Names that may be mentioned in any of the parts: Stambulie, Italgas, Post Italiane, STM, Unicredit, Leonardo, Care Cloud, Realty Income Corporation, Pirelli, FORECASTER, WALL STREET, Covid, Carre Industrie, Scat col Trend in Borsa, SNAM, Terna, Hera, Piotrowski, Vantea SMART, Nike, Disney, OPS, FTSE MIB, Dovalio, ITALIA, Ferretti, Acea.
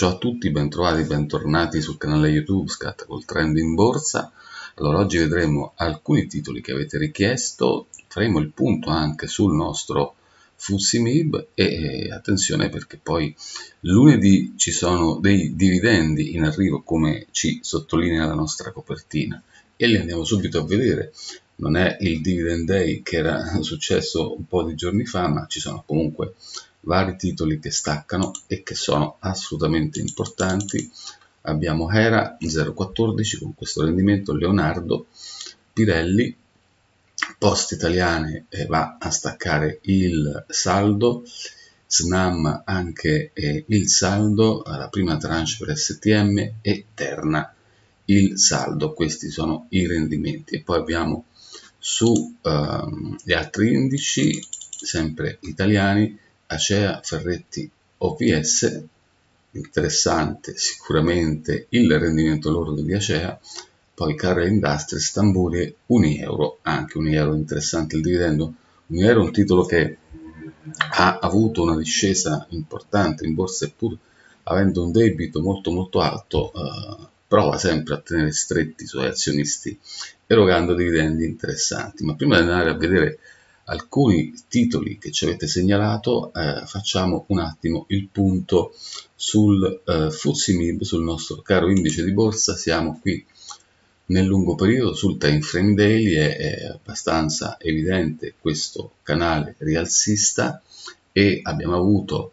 Ciao a tutti, bentrovati, bentornati sul canale YouTube Scat col Trend in Borsa. Allora, oggi vedremo alcuni titoli che avete richiesto, faremo il punto anche sul nostro FTSE MIB e attenzione perché poi lunedì ci sono dei dividendi in arrivo, come ci sottolinea la nostra copertina, e li andiamo subito a vedere. Non è il dividend day che era successo un po' di giorni fa, ma ci sono comunque vari titoli che staccano e che sono assolutamente importanti. Abbiamo Hera 0,14 con questo rendimento, Leonardo, Pirelli, Post Italiane va a staccare il saldo, SNAM anche il saldo, la prima tranche per STM e Terna il saldo. Questi sono i rendimenti. E poi abbiamo su gli altri indici, sempre italiani, Acea, Ferretti, OPS. Interessante sicuramente il rendimento lordo di Acea, poi Carre Industrie, Stambulie, €1, anche €1 interessante il dividendo. €1 è un titolo che ha avuto una discesa importante in borsa e pur avendo un debito molto alto prova sempre a tenere stretti i suoi azionisti erogando dividendi interessanti. Ma prima di andare a vedere alcuni titoli che ci avete segnalato, facciamo un attimo il punto sul FTSE MIB, sul nostro caro indice di borsa. Siamo qui nel lungo periodo, sul time frame daily è abbastanza evidente questo canale rialzista e abbiamo avuto,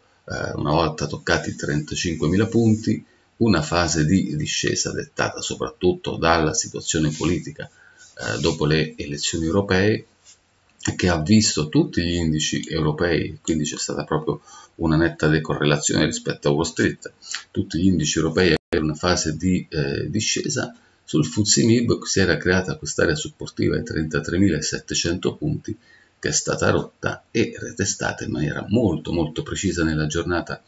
una volta toccati i 35.000 punti, una fase di discesa dettata soprattutto dalla situazione politica dopo le elezioni europee, che ha visto tutti gli indici europei, quindi c'è stata proprio una netta decorrelazione rispetto a Wall Street, tutti gli indici europei avevano una fase di discesa. Sul FTSE MIB si era creata quest'area supportiva ai 33.700 punti, che è stata rotta e retestata in maniera molto precisa nella giornata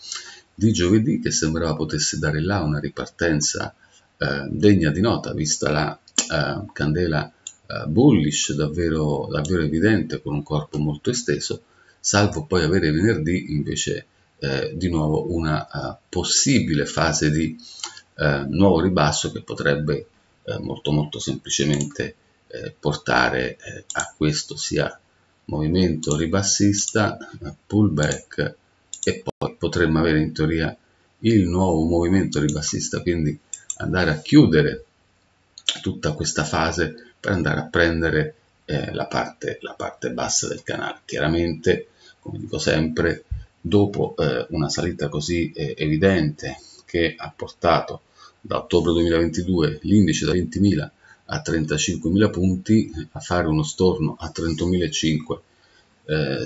di giovedì, che sembrava potesse dare là una ripartenza degna di nota, vista la candela bullish davvero evidente, con un corpo molto esteso, salvo poi avere venerdì invece di nuovo una possibile fase di nuovo ribasso, che potrebbe molto semplicemente portare a questo sia movimento ribassista, pullback, e poi potremmo avere in teoria il nuovo movimento ribassista, quindi andare a chiudere tutta questa fase per andare a prendere la parte bassa del canale. Chiaramente, come dico sempre, dopo una salita così evidente che ha portato da ottobre 2022 l'indice da 20.000 a 35.000 punti, a fare uno storno a 31.500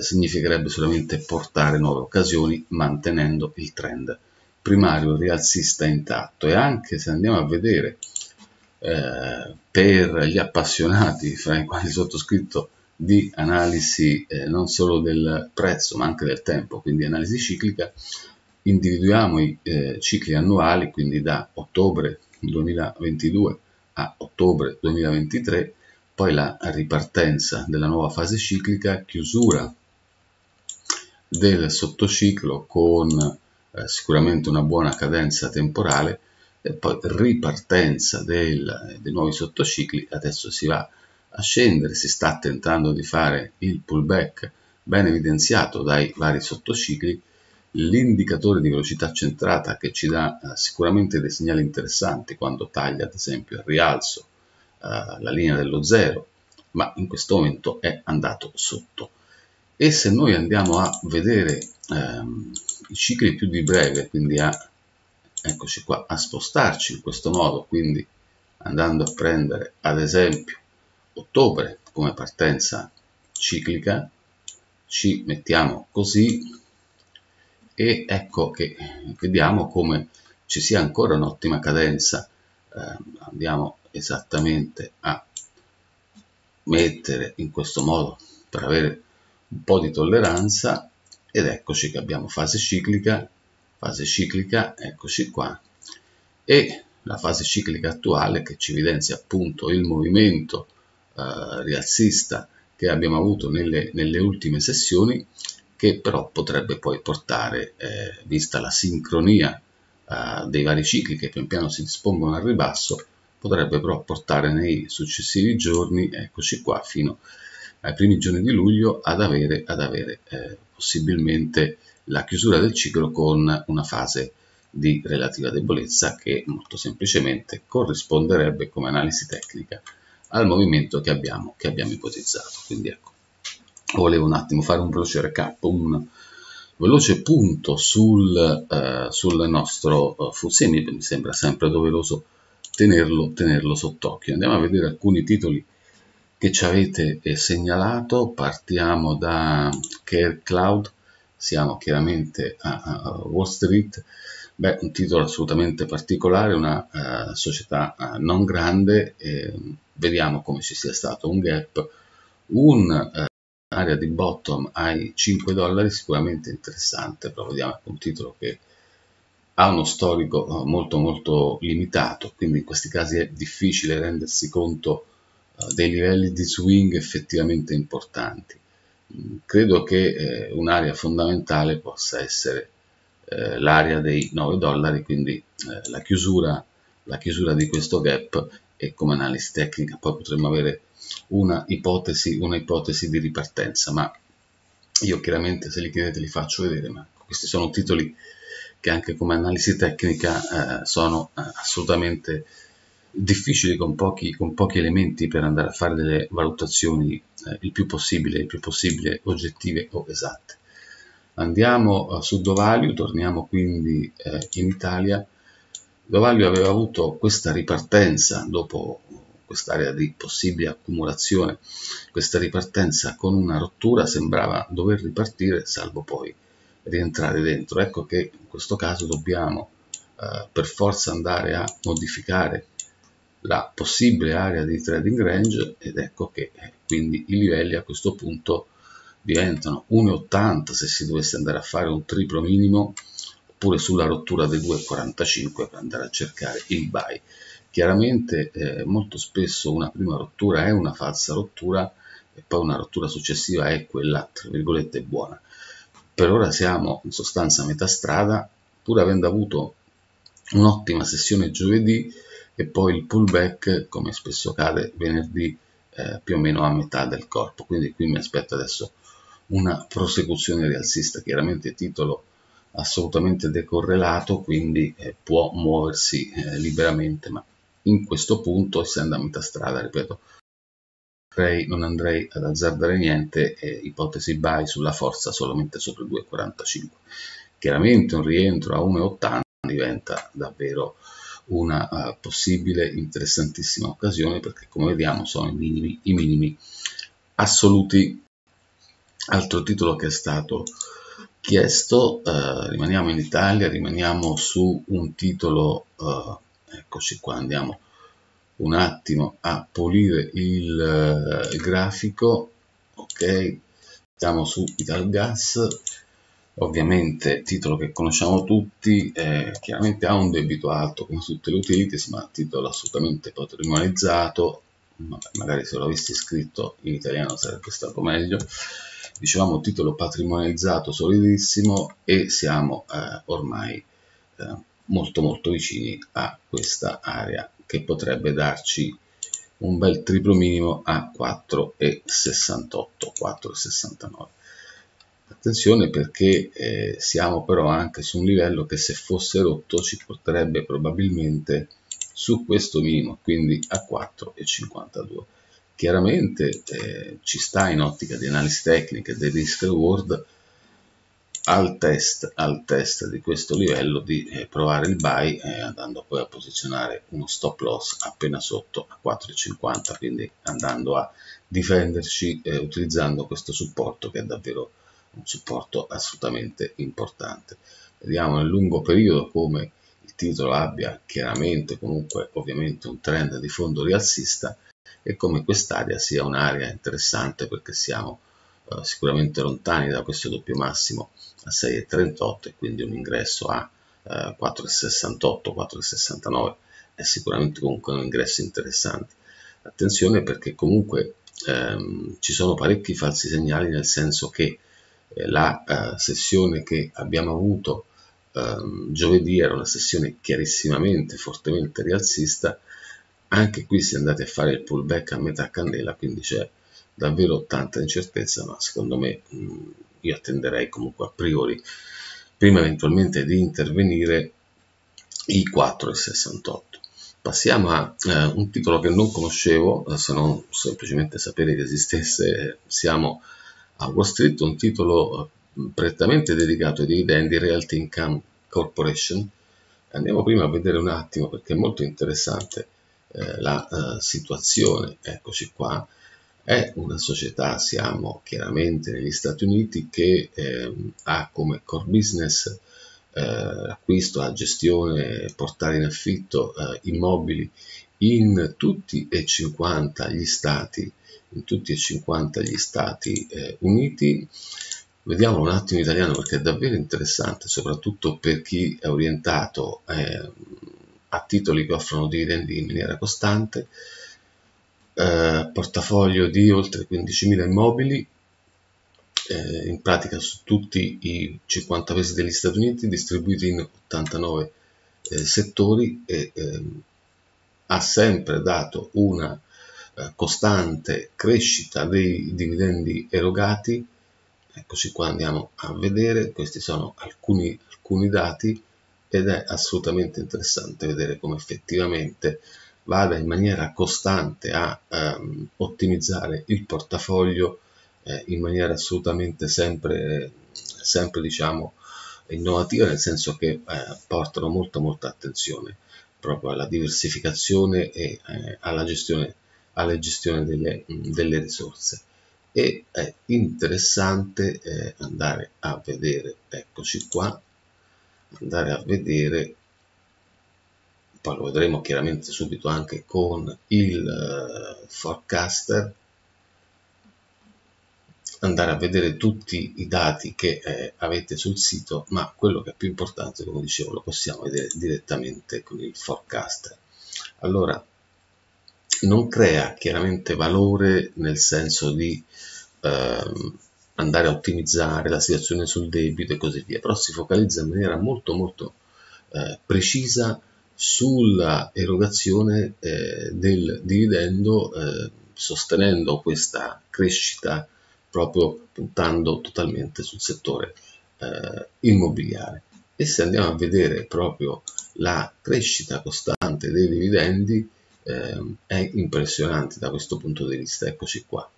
significherebbe solamente portare nuove occasioni, mantenendo il trend primario rialzista intatto. E anche se andiamo a vedere, per gli appassionati fra i quali sottoscritto, di analisi non solo del prezzo ma anche del tempo, quindi analisi ciclica, individuiamo i cicli annuali, quindi da ottobre 2022 a ottobre 2023, poi la ripartenza della nuova fase ciclica, chiusura del sottociclo con sicuramente una buona cadenza temporale, e poi ripartenza dei nuovi sottocicli. Adesso si va a scendere, si sta tentando di fare il pullback ben evidenziato dai vari sottocicli, l'indicatore di velocità centrata che ci dà sicuramente dei segnali interessanti quando taglia ad esempio il rialzo la linea dello zero, ma in questo momento è andato sotto. E se noi andiamo a vedere i cicli più di breve, quindi eccoci qua a spostarci in questo modo, quindi andando a prendere ad esempio ottobre come partenza ciclica, ci mettiamo così e ecco che vediamo come ci sia ancora un'ottima cadenza. Andiamo esattamente a mettere in questo modo per avere un po' di tolleranza, ed eccoci che abbiamo fase ciclica, eccoci qua, e la fase ciclica attuale che ci evidenzia appunto il movimento rialzista che abbiamo avuto nelle ultime sessioni, che però potrebbe poi portare, vista la sincronia dei vari cicli che pian piano si dispongono al ribasso, potrebbe però portare nei successivi giorni, eccoci qua, fino ai primi giorni di luglio ad avere possibilmente la chiusura del ciclo con una fase di relativa debolezza che molto semplicemente corrisponderebbe come analisi tecnica al movimento che abbiamo ipotizzato. Quindi ecco, volevo un attimo fare un veloce recap, un veloce punto sul nostro FTSE MIB, mi sembra sempre doveroso tenerlo sott'occhio. Andiamo a vedere alcuni titoli che ci avete segnalato. Partiamo da Care Cloud, siamo chiaramente a Wall Street. Beh, un titolo assolutamente particolare, una società non grande, vediamo come ci sia stato un gap, un'area di bottom ai $5 sicuramente interessante, però vediamo un titolo che ha uno storico molto molto limitato, quindi in questi casi è difficile rendersi conto dei livelli di swing effettivamente importanti. Credo che un'area fondamentale possa essere l'area dei $9, quindi la chiusura di questo gap, e come analisi tecnica poi potremmo avere una ipotesi di ripartenza. Ma io chiaramente, se li chiedete, li faccio vedere, ma questi sono titoli che anche come analisi tecnica sono assolutamente difficili, con pochi elementi per andare a fare delle valutazioni il più possibile oggettive o esatte. Andiamo su Dovalio, torniamo quindi in Italia. Dovalio aveva avuto questa ripartenza dopo quest'area di possibile accumulazione, questa ripartenza con una rottura, sembrava dover ripartire salvo poi rientrare dentro. Ecco che in questo caso dobbiamo per forza andare a modificare la possibile area di trading range, ed ecco che quindi i livelli a questo punto diventano 1,80 se si dovesse andare a fare un triplo minimo, oppure sulla rottura del 2,45 per andare a cercare il buy. Chiaramente molto spesso una prima rottura è una falsa rottura e poi una rottura successiva è quella tra virgolette buona. Per ora siamo in sostanza a metà strada, pur avendo avuto un'ottima sessione giovedì e poi il pullback, come spesso cade, venerdì più o meno a metà del corpo. Quindi qui mi aspetto adesso una prosecuzione rialzista, chiaramente titolo assolutamente decorrelato, quindi può muoversi liberamente, ma in questo punto, essendo a metà strada, ripeto, non andrei ad azzardare niente, ipotesi buy sulla forza solamente sopra il 2,45. Chiaramente un rientro a 1,80 diventa davvero una possibile interessantissima occasione, perché come vediamo sono i minimi assoluti. Altro titolo che è stato chiesto, rimaniamo in Italia, rimaniamo su un titolo, eccoci qua, andiamo un attimo a pulire il grafico, ok, siamo su Italgas, ovviamente titolo che conosciamo tutti, chiaramente ha un debito alto come tutte le utilities, ma titolo assolutamente patrimonializzato. Magari se lo avessi scritto in italiano sarebbe stato meglio. Dicevamo titolo patrimonializzato solidissimo, e siamo ormai molto molto vicini a questa area che potrebbe darci un bel triplo minimo a 4,68, 4,69. Attenzione, perché siamo però anche su un livello che, se fosse rotto, ci porterebbe probabilmente su questo minimo, quindi a 4,52. Chiaramente ci sta, in ottica di analisi tecnica dei risk reward, al test di questo livello di provare il buy, andando poi a posizionare uno stop loss appena sotto a 4,50, quindi andando a difenderci utilizzando questo supporto, che è davvero un supporto assolutamente importante. Vediamo nel lungo periodo come il titolo abbia chiaramente, comunque ovviamente, un trend di fondo rialzista, e come quest'area sia un'area interessante, perché siamo sicuramente lontani da questo doppio massimo a 6,38, e quindi un ingresso a 4,68, 4,69 è sicuramente comunque un ingresso interessante. Attenzione, perché comunque ci sono parecchi falsi segnali, nel senso che la sessione che abbiamo avuto giovedì era una sessione chiarissimamente, fortemente rialzista, anche qui si è andati a fare il pullback a metà candela, quindi c'è davvero tanta incertezza, ma secondo me io attenderei comunque a priori, prima eventualmente di intervenire, i 4,68. Passiamo a un titolo che non conoscevo, se non semplicemente sapere che esistesse. Siamo a Wall Street, un titolo prettamente dedicato ai dividendi, Realty Income Corporation. Andiamo prima a vedere un attimo, perché è molto interessante la situazione. Eccoci qua, è una società, siamo chiaramente negli Stati Uniti, che ha come core business acquisto, a gestione, portare in affitto immobili in tutti e 50 gli stati, Uniti. Vediamo un attimo in italiano, perché è davvero interessante, soprattutto per chi è orientato a titoli che offrono dividendi in maniera costante. Portafoglio di oltre 15.000 immobili, in pratica su tutti i 50 paesi degli Stati Uniti, distribuiti in 89 settori, e ha sempre dato una costante crescita dei dividendi erogati. Eccoci qua, andiamo a vedere, questi sono alcuni dati, ed è assolutamente interessante vedere come effettivamente vada in maniera costante a ottimizzare il portafoglio in maniera assolutamente sempre diciamo innovativa, nel senso che portano molta attenzione proprio alla diversificazione e alla gestione delle risorse. E è interessante andare a vedere, eccoci qua, poi lo vedremo chiaramente subito anche con il forecaster, andare a vedere tutti i dati che avete sul sito, ma quello che è più importante, come dicevo, lo possiamo vedere direttamente con il forecaster. Allora, non crea chiaramente valore nel senso di andare a ottimizzare la situazione sul debito e così via, però si focalizza in maniera molto precisa sulla erogazione del dividendo, sostenendo questa crescita proprio puntando totalmente sul settore immobiliare. E se andiamo a vedere proprio la crescita costante dei dividendi, è impressionante da questo punto di vista. Eccoci qua,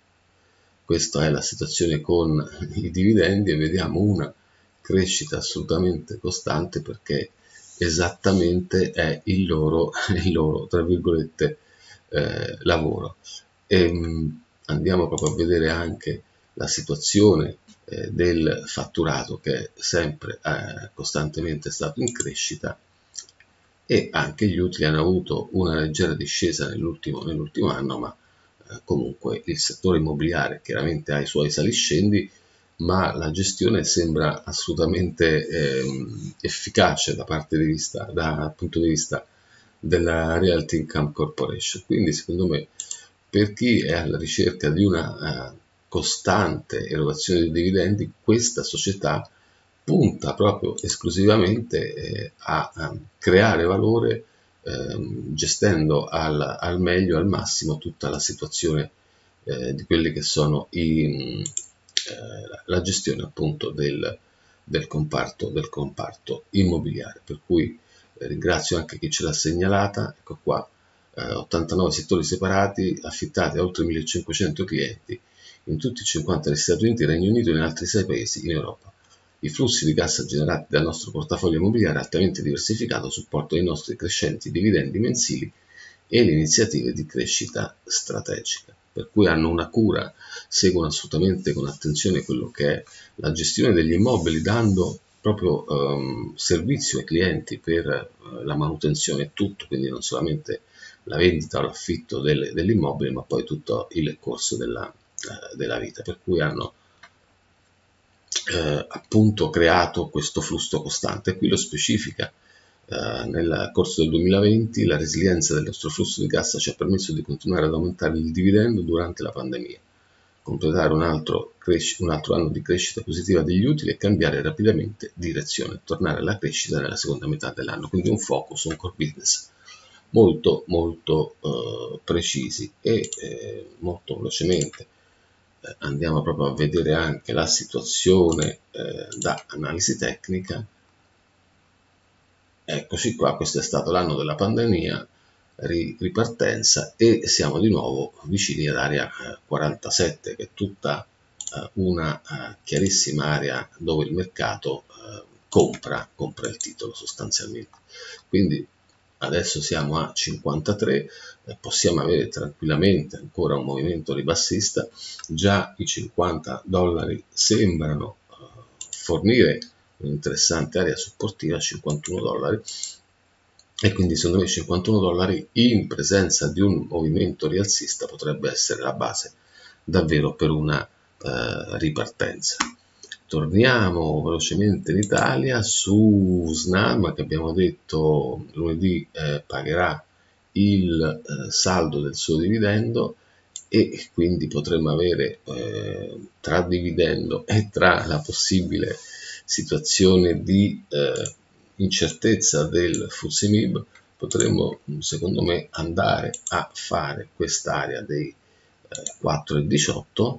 questa è la situazione con i dividendi, e vediamo una crescita assolutamente costante, perché esattamente è il loro tra virgolette lavoro. E andiamo proprio a vedere anche la situazione del fatturato, che è sempre costantemente stato in crescita, e anche gli utili hanno avuto una leggera discesa nell'ultimo anno, ma comunque il settore immobiliare chiaramente ha i suoi saliscendi, ma la gestione sembra assolutamente efficace dal punto di vista della Realty Income Corporation. Quindi secondo me, per chi è alla ricerca di una costante erogazione di dividendi, questa società punta proprio esclusivamente a creare valore, gestendo al meglio, al massimo, tutta la situazione di quelli che sono la gestione appunto del comparto immobiliare. Per cui ringrazio anche chi ce l'ha segnalata. Ecco qua, 89 settori separati, affittati a oltre 1500 clienti in tutti i 50 degli Stati Uniti, Regno Unito e in altri 6 paesi in Europa. I flussi di cassa generati dal nostro portafoglio immobiliare altamente diversificato supportano i nostri crescenti dividendi mensili e le iniziative di crescita strategica, per cui hanno una cura, seguono assolutamente con attenzione quello che è la gestione degli immobili, dando proprio servizio ai clienti per la manutenzione e tutto, quindi non solamente la vendita o l'affitto dell'immobile, ma poi tutto il corso della vita, per cui hanno appunto creato questo flusso costante. E qui lo specifica, nel corso del 2020 la resilienza del nostro flusso di cassa ci ha permesso di continuare ad aumentare il dividendo durante la pandemia, completare un altro anno di crescita positiva degli utili e cambiare rapidamente direzione, tornare alla crescita nella seconda metà dell'anno, quindi un focus, un core business molto precisi. E molto velocemente andiamo proprio a vedere anche la situazione da analisi tecnica. Eccoci qua, questo è stato l'anno della pandemia, ripartenza, e siamo di nuovo vicini ad area 47, che è tutta una chiarissima area dove il mercato compra il titolo sostanzialmente. Quindi adesso siamo a 53, possiamo avere tranquillamente ancora un movimento ribassista. Già i $50 sembrano fornire un'interessante area supportiva, $51, e quindi secondo me $51 in presenza di un movimento rialzista potrebbe essere la base davvero per una ripartenza. Torniamo velocemente in Italia su SNAM, che abbiamo detto lunedì pagherà il saldo del suo dividendo, e quindi potremmo avere tra dividendo e tra la possibile situazione di incertezza del FTSE MIB, potremmo secondo me andare a fare quest'area dei 4,18,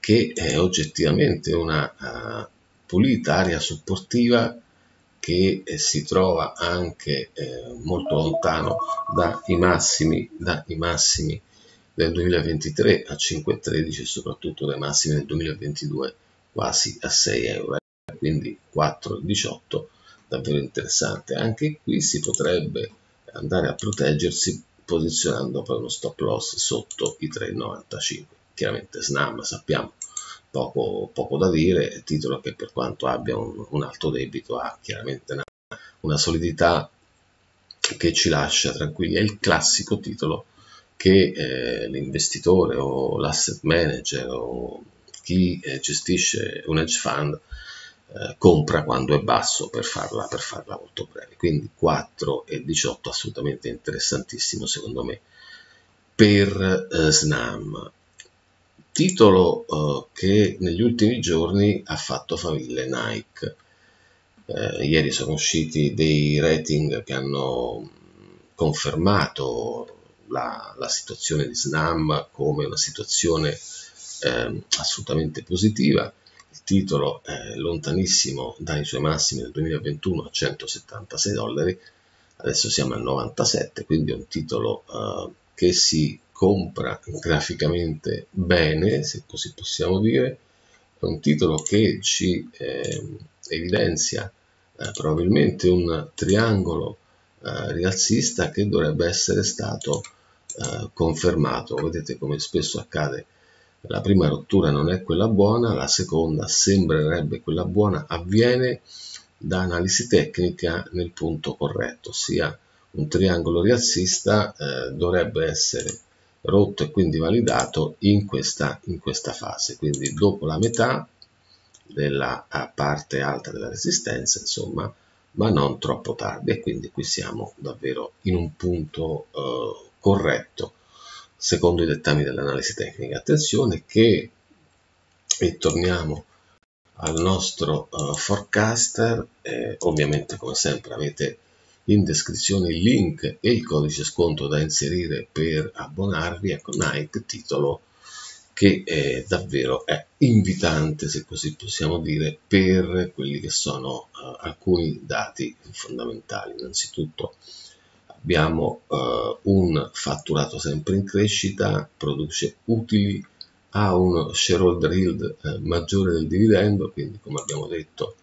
che è oggettivamente una pulita area supportiva che si trova anche molto lontano dai massimi del 2023 a 5,13 e soprattutto dai massimi del 2022 quasi a €6. Quindi 4,18 davvero interessante. Anche qui si potrebbe andare a proteggersi posizionando per uno stop loss sotto i 3,95. Chiaramente SNAM, sappiamo, poco da dire, titolo che per quanto abbia un alto debito ha chiaramente una solidità che ci lascia tranquilli. È il classico titolo che l'investitore o l'asset manager o chi gestisce un hedge fund compra quando è basso, per farla molto breve. Quindi 4,18 assolutamente interessantissimo secondo me per SNAM, titolo che negli ultimi giorni ha fatto faville Nike. Ieri sono usciti dei rating che hanno confermato la situazione di SNAM come una situazione assolutamente positiva. Il titolo è lontanissimo dai suoi massimi del 2021 a $176, adesso siamo a 97, quindi è un titolo che si compra graficamente bene, se così possiamo dire. È un titolo che ci evidenzia probabilmente un triangolo rialzista che dovrebbe essere stato confermato. Vedete come spesso accade. La prima rottura non è quella buona, la seconda sembrerebbe quella buona, avviene da analisi tecnica nel punto corretto, ossia un triangolo rialzista dovrebbe essere rotto e quindi validato in questa fase, quindi dopo la metà della parte alta della resistenza, insomma, ma non troppo tardi, e quindi qui siamo davvero in un punto corretto secondo i dettami dell'analisi tecnica. Attenzione che, e torniamo al nostro forecaster, ovviamente come sempre avete in descrizione il link e il codice sconto da inserire per abbonarvi. Ecco, Nike, titolo che davvero è invitante, se così possiamo dire, per quelli che sono alcuni dati fondamentali. Innanzitutto abbiamo un fatturato sempre in crescita, produce utili, ha un shareholder yield maggiore del dividendo, quindi come abbiamo detto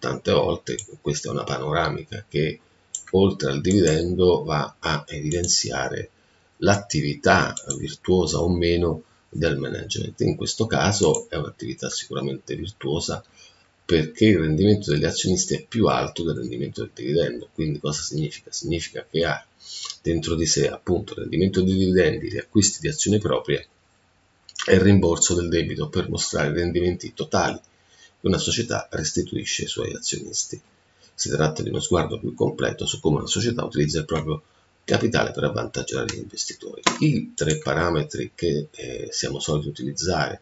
tante volte, questa è una panoramica che oltre al dividendo va a evidenziare l'attività virtuosa o meno del management. In questo caso è un'attività sicuramente virtuosa, perché il rendimento degli azionisti è più alto del rendimento del dividendo. Quindi cosa significa? Significa che ha dentro di sé appunto il rendimento dei dividendi, gli acquisti di azioni proprie e il rimborso del debito, per mostrare i rendimenti totali che una società restituisce ai suoi azionisti. Si tratta di uno sguardo più completo su come una società utilizza il proprio capitale per avvantaggiare gli investitori. I tre parametri che siamo soliti utilizzare,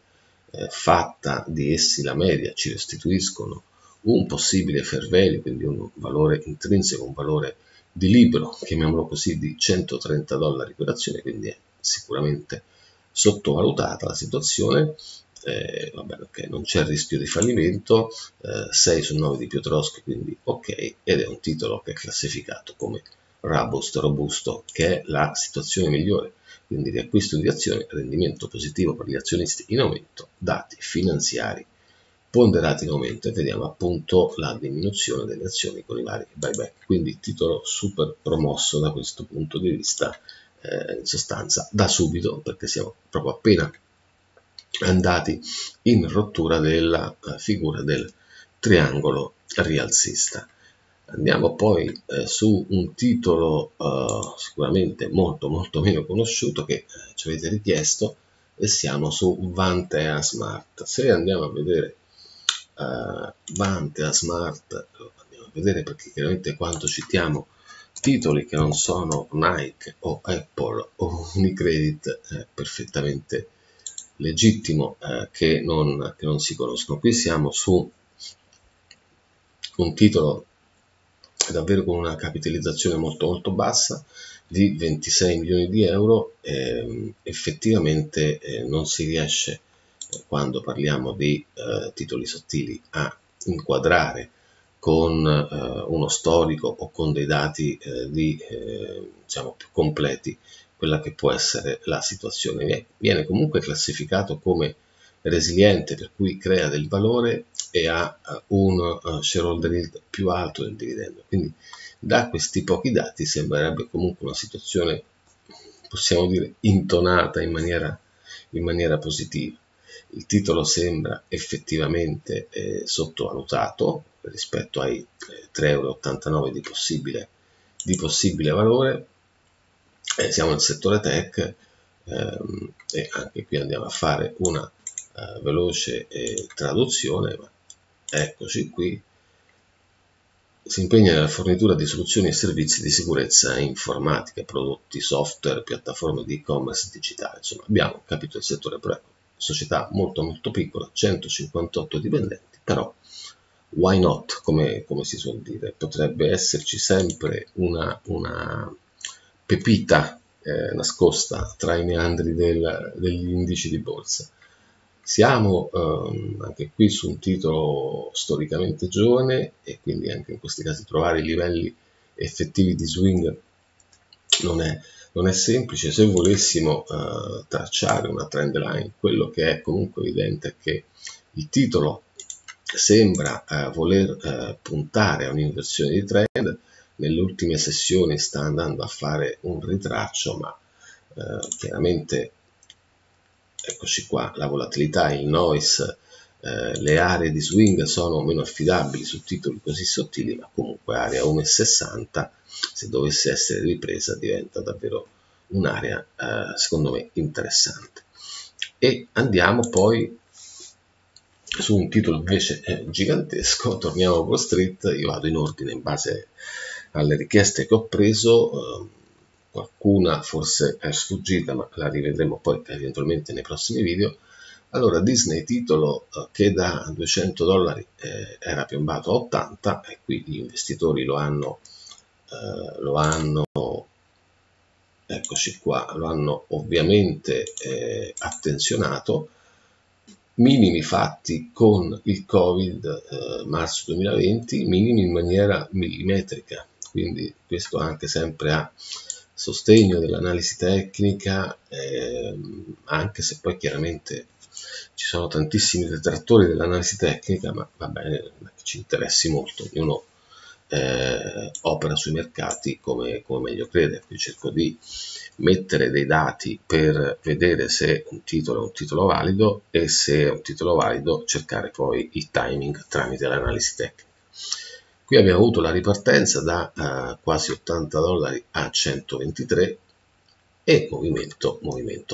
fatta di essi la media, ci restituiscono un possibile fair value, quindi un valore intrinseco, un valore di libro, chiamiamolo così, di $130 per azione, quindi è sicuramente sottovalutata la situazione. Vabbè, okay, non c'è rischio di fallimento, 6 su 9 di Piotrowski, quindi ok, ed è un titolo che è classificato come robusto, che è la situazione migliore, quindi riacquisto di azioni, rendimento positivo per gli azionisti in aumento, dati finanziari ponderati in aumento, e vediamo appunto la diminuzione delle azioni con i vari buyback, quindi titolo super promosso da questo punto di vista, in sostanza da subito, perché siamo proprio appena andati in rottura della figura del triangolo rialzista. Andiamo poi su un titolo sicuramente molto meno conosciuto che ci avete richiesto, e siamo su Vantea SMART. Se andiamo a vedere Vantea SMART, andiamo a vedere, perché chiaramente quando citiamo titoli che non sono Nike o Apple o Unicredit è perfettamente legittimo che non si conoscono. Qui siamo su un titolo davvero con una capitalizzazione molto bassa di 26 milioni di euro. Effettivamente non si riesce, quando parliamo di titoli sottili, a inquadrare con uno storico o con dei dati diciamo più completi quella che può essere la situazione. Viene comunque classificato come resiliente, per cui crea del valore e ha un shareholder yield più alto del dividendo, quindi da questi pochi dati sembrerebbe comunque una situazione, possiamo dire, intonata in maniera positiva. Il titolo sembra effettivamente sottovalutato rispetto ai €3,89 di possibile valore. Siamo nel settore tech, e anche qui andiamo a fare una veloce traduzione, ma eccoci qui. Si impegna nella fornitura di soluzioni e servizi di sicurezza informatica, prodotti software, piattaforme di e-commerce digitale. Insomma, abbiamo capito il settore, però società molto piccola, 158 dipendenti, però why not, come si suol dire, potrebbe esserci sempre una pepita nascosta tra i meandri degli indici di borsa. Siamo anche qui su un titolo storicamente giovane, e quindi anche in questi casi trovare i livelli effettivi di swing non è semplice. Se volessimo tracciare una trend line, quello che è comunque evidente è che il titolo sembra voler puntare a un'inversione di trend. Nelle ultime sessioni sta andando a fare un ritraccio, ma chiaramente, eccoci qua, la volatilità, il noise, le aree di swing sono meno affidabili su titoli così sottili, ma comunque area 1,60, se dovesse essere ripresa, diventa davvero un'area secondo me interessante. E andiamo poi su un titolo invece gigantesco, torniamo a Wall Street. Io vado in ordine in base alle richieste che ho preso, qualcuna forse è sfuggita, ma la rivedremo poi eventualmente nei prossimi video. Allora, Disney, titolo che da $200 era piombato a 80, e qui gli investitori lo hanno ovviamente attenzionato. Minimi fatti con il Covid, marzo 2020, minimi in maniera millimetrica. Quindi questo anche sempre a sostegno dell'analisi tecnica, anche se poi chiaramente ci sono tantissimi detrattori dell'analisi tecnica, ma va bene, ci interessi molto, ognuno opera sui mercati come meglio crede. Qui cerco di mettere dei dati per vedere se un titolo è un titolo valido, e se è un titolo valido cercare poi il timing tramite l'analisi tecnica. Qui abbiamo avuto la ripartenza da quasi $80 a 123, e movimento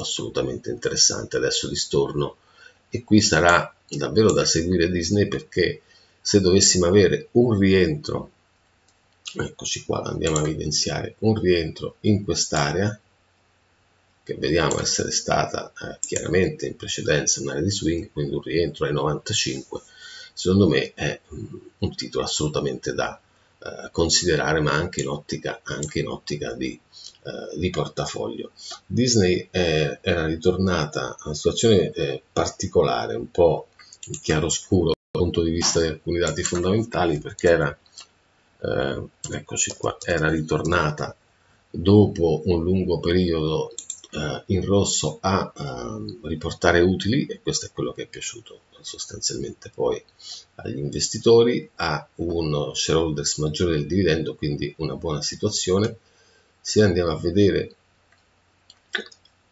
assolutamente interessante adesso di storno, e qui sarà davvero da seguire Disney, perché se dovessimo avere un rientro Eccoci qua, andiamo a evidenziare un rientro in quest'area che vediamo essere stata chiaramente in precedenza un'area di swing, quindi un rientro ai 95. Secondo me è un titolo assolutamente da considerare, ma anche in ottica di portafoglio. Disney era ritornata a una situazione particolare, un po' chiaroscuro dal punto di vista di alcuni dati fondamentali, perché eccoci qua, era ritornata dopo un lungo periodo in rosso a riportare utili, e questo è quello che è piaciuto sostanzialmente poi agli investitori, a uno shareholders maggiore del dividendo, quindi una buona situazione. Se andiamo a vedere,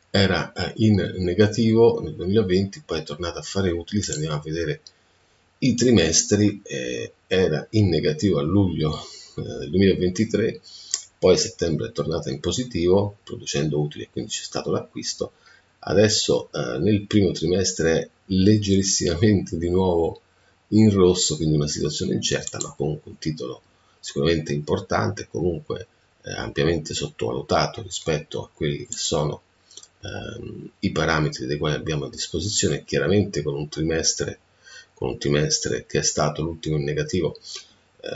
era in negativo nel 2020, poi è tornata a fare utili. Se andiamo a vedere i trimestri, era in negativo a luglio del 2023, poi a settembre è tornata in positivo producendo utili e quindi c'è stato l'acquisto. Adesso nel primo trimestre è leggerissimamente di nuovo in rosso, quindi una situazione incerta, ma comunque un titolo sicuramente importante, comunque ampiamente sottovalutato rispetto a quelli che sono i parametri dei quali abbiamo a disposizione. Chiaramente con un trimestre che è stato l'ultimo in negativo,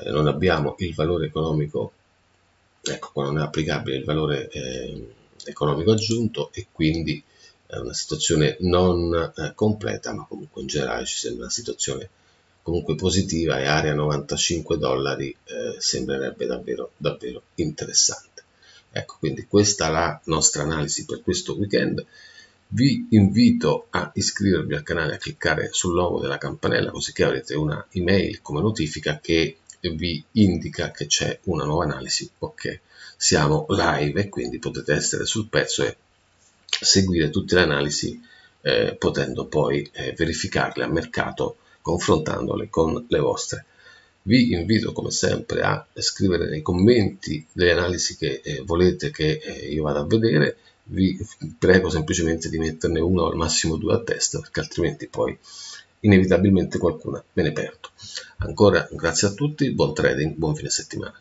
non abbiamo il valore economico, ecco qua non è applicabile il valore economico aggiunto, e quindi è una situazione non completa, ma comunque in generale ci sembra una situazione comunque positiva, e area $95 sembrerebbe davvero interessante. Ecco, quindi questa è la nostra analisi per questo weekend. Vi invito a iscrivervi al canale, a cliccare sul logo della campanella, così che avrete una email come notifica che vi indica che c'è una nuova analisi o che siamo live, e quindi potete essere sul pezzo e seguire tutte le analisi, potendo poi verificarle a mercato confrontandole con le vostre. Vi invito come sempre a scrivere nei commenti le analisi che volete che io vada a vedere. Vi prego semplicemente di metterne uno, al massimo due a testa, perché altrimenti poi inevitabilmente qualcuna me ne perdo. Ancora grazie a tutti, buon trading, buon fine settimana.